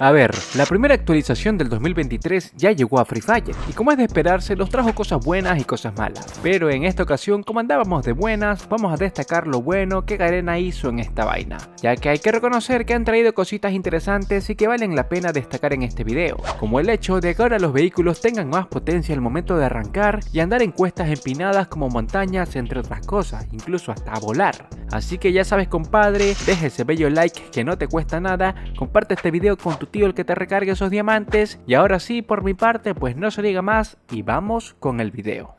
A ver, la primera actualización del 2023 ya llegó a Free Fire, y como es de esperarse, los trajo cosas buenas y cosas malas. Pero en esta ocasión, como andábamos de buenas, vamos a destacar lo bueno que Garena hizo en esta vaina, ya que hay que reconocer que han traído cositas interesantes y que valen la pena destacar en este video, como el hecho de que ahora los vehículos tengan más potencia al momento de arrancar y andar en cuestas empinadas como montañas, entre otras cosas, incluso hasta volar. Así que ya sabes, compadre, deja ese bello like que no te cuesta nada, comparte este video con tu tío el que te recargue esos diamantes, y ahora sí, por mi parte, pues no se diga más y vamos con el video.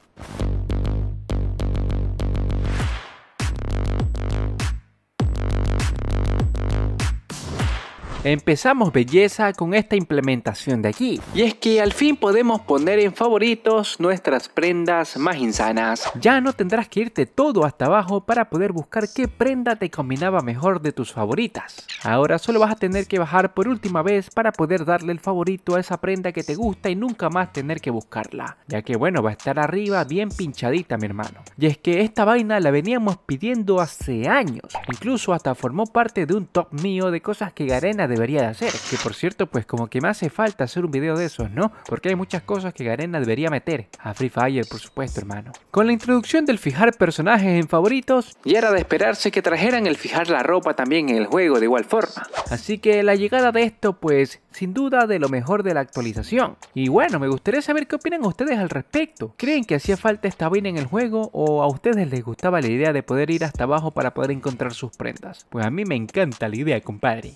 Empezamos, belleza, con esta implementación de aquí, y es que al fin podemos poner en favoritos nuestras prendas más insanas. Ya no tendrás que irte todo hasta abajo para poder buscar qué prenda te combinaba mejor de tus favoritas. Ahora solo vas a tener que bajar por última vez para poder darle el favorito a esa prenda que te gusta y nunca más tener que buscarla, ya que bueno, va a estar arriba bien pinchadita, mi hermano. Y es que esta vaina la veníamos pidiendo hace años, incluso hasta formó parte de un top mío de cosas que Garena debería de hacer, que por cierto, pues como que me hace falta hacer un video de esos, ¿no? Porque hay muchas cosas que Garena debería meter a Free Fire, por supuesto, hermano. Con la introducción del fijar personajes en favoritos, ya era de esperarse que trajeran el fijar la ropa también en el juego de igual forma, así que la llegada de esto, pues sin duda de lo mejor de la actualización. Y bueno, me gustaría saber qué opinan ustedes al respecto. ¿Creen que hacía falta esta vaina en el juego, o a ustedes les gustaba la idea de poder ir hasta abajo para poder encontrar sus prendas? Pues a mí me encanta la idea, compadre.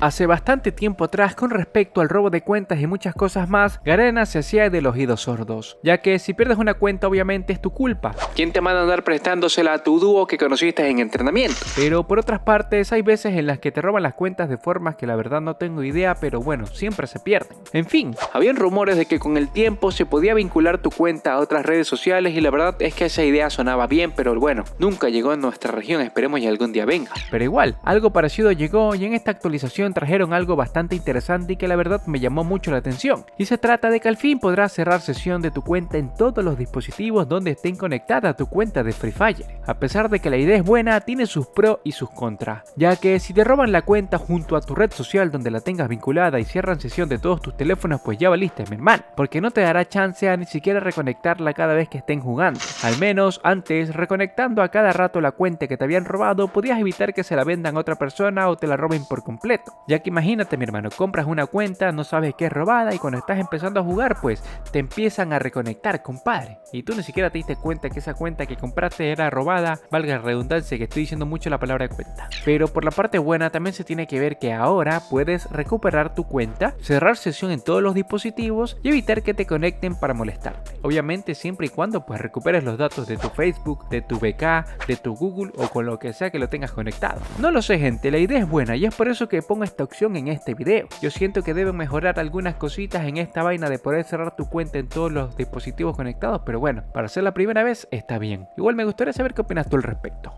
Hace bastante tiempo atrás, con respecto al robo de cuentas y muchas cosas más, Garena se hacía de los oídos sordos, ya que si pierdes una cuenta obviamente es tu culpa. ¿Quién te manda a andar prestándosela a tu dúo que conociste en entrenamiento? Pero por otras partes, hay veces en las que te roban las cuentas de formas que la verdad no tengo idea, pero bueno, siempre se pierden. En fin, habían rumores de que con el tiempo se podía vincular tu cuenta a otras redes sociales, y la verdad es que esa idea sonaba bien, pero bueno, nunca llegó a nuestra región, esperemos y algún día venga. Pero igual, algo parecido llegó, y en esta actualización trajeron algo bastante interesante y que la verdad me llamó mucho la atención, y se trata de que al fin podrás cerrar sesión de tu cuenta en todos los dispositivos donde estén conectadas a tu cuenta de Free Fire. A pesar de que la idea es buena, tiene sus pros y sus contras, ya que si te roban la cuenta junto a tu red social donde la tengas vinculada y cierran sesión de todos tus teléfonos, pues ya valiste, mi hermano, porque no te dará chance a ni siquiera reconectarla cada vez que estén jugando. Al menos antes, reconectando a cada rato la cuenta que te habían robado, podías evitar que se la vendan a otra persona o te la roben por completo. Ya que imagínate, mi hermano, compras una cuenta, no sabes que es robada, y cuando estás empezando a jugar, pues te empiezan a reconectar, compadre, y tú ni siquiera te diste cuenta que esa cuenta que compraste era robada, valga la redundancia que estoy diciendo mucho la palabra cuenta. Pero por la parte buena también se tiene que ver que ahora puedes recuperar tu cuenta, cerrar sesión en todos los dispositivos y evitar que te conecten para molestarte. Obviamente siempre y cuando pues recuperes los datos de tu Facebook, de tu BK, de tu Google o con lo que sea que lo tengas conectado. No lo sé, gente, la idea es buena y es por eso que pongo esta opción en este video. Yo siento que deben mejorar algunas cositas en esta vaina de poder cerrar tu cuenta en todos los dispositivos conectados, pero bueno, para ser la primera vez está bien. Igual me gustaría saber qué opinas tú al respecto.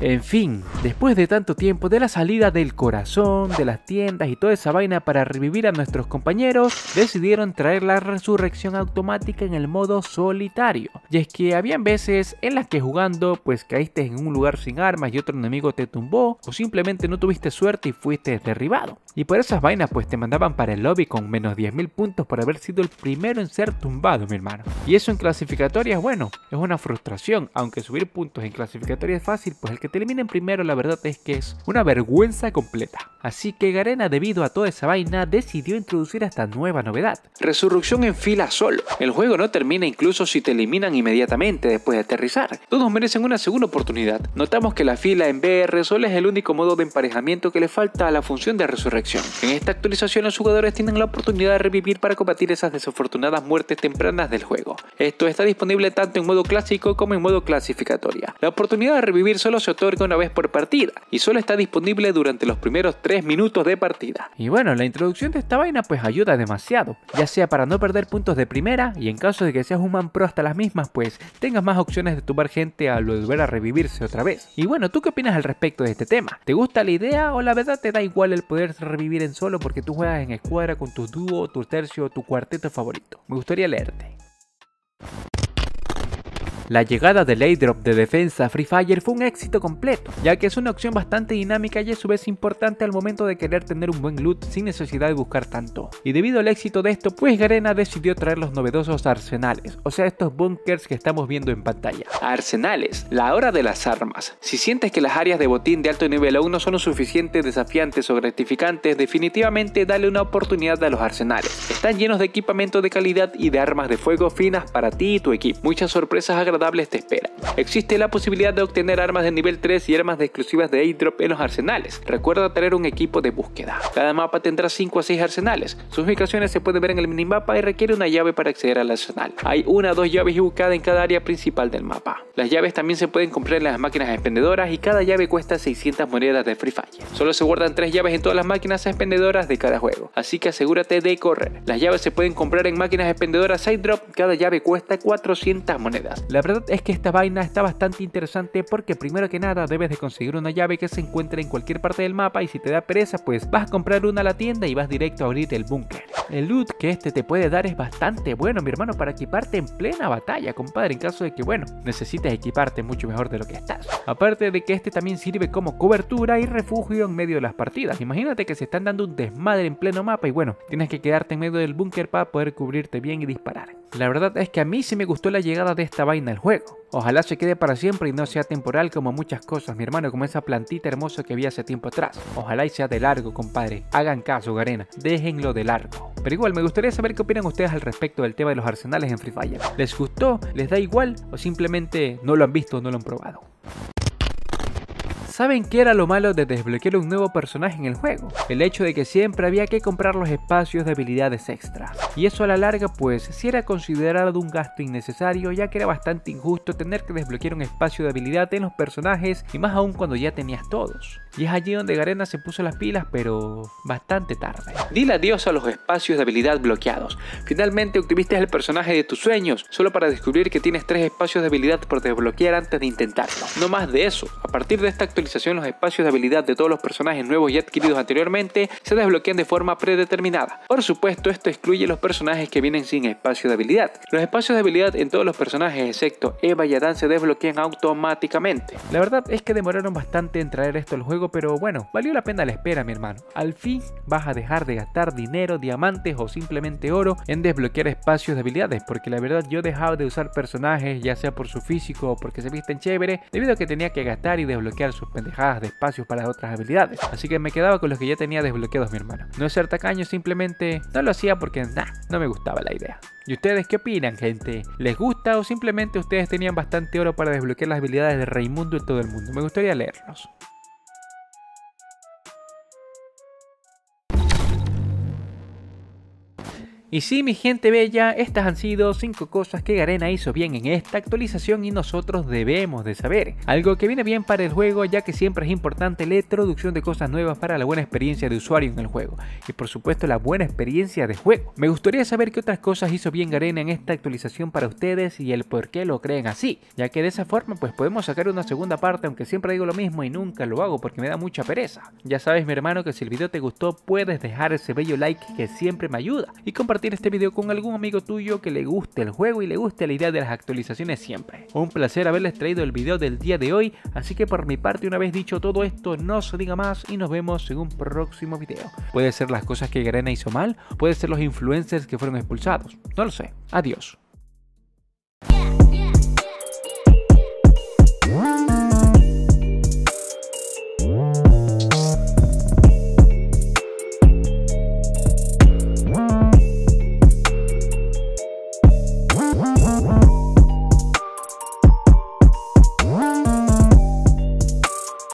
En fin, después de tanto tiempo de la salida del corazón, de las tiendas y toda esa vaina para revivir a nuestros compañeros, decidieron traer la resurrección automática en el modo solitario. Y es que habían veces en las que jugando pues caíste en un lugar sin armas y otro enemigo te tumbó, o simplemente no tuviste suerte y fuiste derribado. Y por esas vainas pues te mandaban para el lobby con menos 10.000 puntos por haber sido el primero en ser tumbado, mi hermano. Y eso en clasificatorias, bueno, es una frustración, aunque subir puntos en clasificatorias es fácil, pues el que te eliminen primero la verdad es que es una vergüenza completa. Así que Garena, debido a toda esa vaina, decidió introducir esta nueva novedad: resurrección en fila solo. El juego no termina incluso si te eliminan inmediatamente después de aterrizar. Todos merecen una segunda oportunidad. Notamos que la fila en BR solo es el único modo de emparejamiento que le falta a la función de resurrección. En esta actualización los jugadores tienen la oportunidad de revivir para combatir esas desafortunadas muertes tempranas del juego. Esto está disponible tanto en modo clásico como en modo clasificatoria. La oportunidad de revivir solo se otorga una vez por partida y solo está disponible durante los primeros 3 minutos de partida. Y bueno, la introducción de esta vaina pues ayuda demasiado, ya sea para no perder puntos de primera, y en caso de que seas un man pro hasta las mismas, pues tengas más opciones de tumbar gente al volver a revivirse otra vez. Y bueno, ¿tú qué opinas al respecto de este tema? ¿Te gusta la idea o la verdad te da igual el poder revivir en solo porque tú juegas en escuadra con tu dúo, tu tercio o tu cuarteto favorito? Me gustaría leerte. La llegada del airdrop de defensa Free Fire fue un éxito completo, ya que es una opción bastante dinámica y a su vez importante al momento de querer tener un buen loot sin necesidad de buscar tanto. Y debido al éxito de esto, pues Garena decidió traer los novedosos arsenales, o sea estos bunkers que estamos viendo en pantalla. Arsenales, la hora de las armas. Si sientes que las áreas de botín de alto nivel aún no son lo suficiente desafiantes o gratificantes, definitivamente dale una oportunidad a los arsenales. Están llenos de equipamiento de calidad y de armas de fuego finas para ti y tu equipo. Muchas sorpresas agradables te esperan. Existe la posibilidad de obtener armas de nivel 3 y armas de exclusivas de airdrop en los arsenales. Recuerda traer un equipo de búsqueda. Cada mapa tendrá 5 a 6 arsenales. Sus ubicaciones se pueden ver en el minimapa y requiere una llave para acceder al arsenal. Hay una o dos llaves ubicadas en cada área principal del mapa. Las llaves también se pueden comprar en las máquinas expendedoras y cada llave cuesta 600 monedas de Free Fire. Solo se guardan 3 llaves en todas las máquinas expendedoras de cada juego, así que asegúrate de correr. Las llaves se pueden comprar en máquinas expendedoras airdrop. Cada llave cuesta 400 monedas. La verdad es que esta vaina está bastante interesante porque primero que nada debes de conseguir una llave que se encuentre en cualquier parte del mapa y si te da pereza pues vas a comprar una a la tienda y vas directo a abrir el búnker. El loot que este te puede dar es bastante bueno, mi hermano, para equiparte en plena batalla, compadre, en caso de que, bueno, necesites equiparte mucho mejor de lo que estás. Aparte de que este también sirve como cobertura y refugio en medio de las partidas. Imagínate que se están dando un desmadre en pleno mapa y bueno, tienes que quedarte en medio del búnker para poder cubrirte bien y disparar. La verdad es que a mí sí me gustó la llegada de esta vaina al juego. Ojalá se quede para siempre y no sea temporal como muchas cosas, mi hermano, como esa plantita hermosa que vi hace tiempo atrás. Ojalá y sea de largo, compadre. Hagan caso, Garena. Déjenlo de largo. Pero igual, me gustaría saber qué opinan ustedes al respecto del tema de los arsenales en Free Fire. ¿Les gustó? ¿Les da igual? ¿O simplemente no lo han visto o no lo han probado? ¿Saben qué era lo malo de desbloquear un nuevo personaje en el juego? El hecho de que siempre había que comprar los espacios de habilidades extra. Y eso a la larga pues sí era considerado un gasto innecesario, ya que era bastante injusto tener que desbloquear un espacio de habilidad en los personajes y más aún cuando ya tenías todos. Y es allí donde Garena se puso las pilas, pero bastante tarde. Dile adiós a los espacios de habilidad bloqueados. Finalmente obtuviste el personaje de tus sueños, solo para descubrir que tienes 3 espacios de habilidad por desbloquear antes de intentarlo. No más de eso. A partir de esta actualización, los espacios de habilidad de todos los personajes nuevos y adquiridos anteriormente se desbloquean de forma predeterminada. Por supuesto, esto excluye los personajes que vienen sin espacio de habilidad. Los espacios de habilidad en todos los personajes excepto Eva y Adán se desbloquean automáticamente. La verdad es que demoraron bastante en traer esto al juego, pero bueno, valió la pena la espera, mi hermano. Al fin vas a dejar de gastar dinero, diamantes o simplemente oro en desbloquear espacios de habilidades, porque la verdad yo dejaba de usar personajes ya sea por su físico o porque se visten chévere, debido a que tenía que gastar y desbloquear sus pendejadas de espacios para otras habilidades, así que me quedaba con los que ya tenía desbloqueados, mi hermano. No es ser tacaño, simplemente no lo hacía porque no me gustaba la idea. ¿Y ustedes qué opinan, gente? ¿Les gusta o simplemente ustedes tenían bastante oro para desbloquear las habilidades de Raimundo en todo el mundo? Me gustaría leerlos. Y sí, mi gente bella, estas han sido 5 cosas que Garena hizo bien en esta actualización y nosotros debemos de saber. Algo que viene bien para el juego, ya que siempre es importante la introducción de cosas nuevas para la buena experiencia de usuario en el juego. Y por supuesto la buena experiencia de juego. Me gustaría saber qué otras cosas hizo bien Garena en esta actualización para ustedes y el por qué lo creen así. Ya que de esa forma pues podemos sacar una segunda parte, aunque siempre digo lo mismo y nunca lo hago porque me da mucha pereza. Ya sabes, mi hermano, que si el video te gustó puedes dejar ese bello like que siempre me ayuda. Y compartir este video con algún amigo tuyo que le guste el juego y le guste la idea de las actualizaciones siempre. Un placer haberles traído el video del día de hoy, así que por mi parte, una vez dicho todo esto, no se diga más y nos vemos en un próximo video. Puede ser las cosas que Garena hizo mal, puede ser los influencers que fueron expulsados, no lo sé. Adiós.